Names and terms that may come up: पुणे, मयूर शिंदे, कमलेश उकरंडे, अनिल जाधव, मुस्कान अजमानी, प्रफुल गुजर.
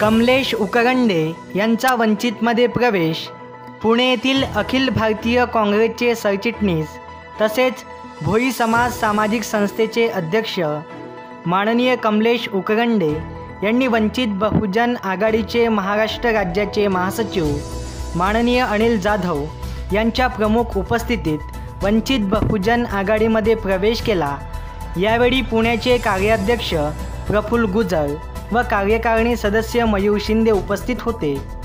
कमलेश उकरंडे यांचा वंचितमध्ये प्रवेश। पुणे येथील अखिल भारतीय काँग्रेसचे सरचिटणीस तसेच भोई समाज सामाजिक संस्थेचे अध्यक्ष माननीय कमलेश उकरंडे यांनी वंचित बहुजन आघाड़ीचे महाराष्ट्र राज्याचे महासचिव माननीय अनिल जाधव यांच्या प्रमुख उपस्थितीत वंचित बहुजन आघाडीमध्ये प्रवेश केला। यावेळी पुण्याचे कार्याध्यक्ष प्रफुल गुजर व कार्यकारिणी सदस्य मयूर शिंदे उपस्थित होते।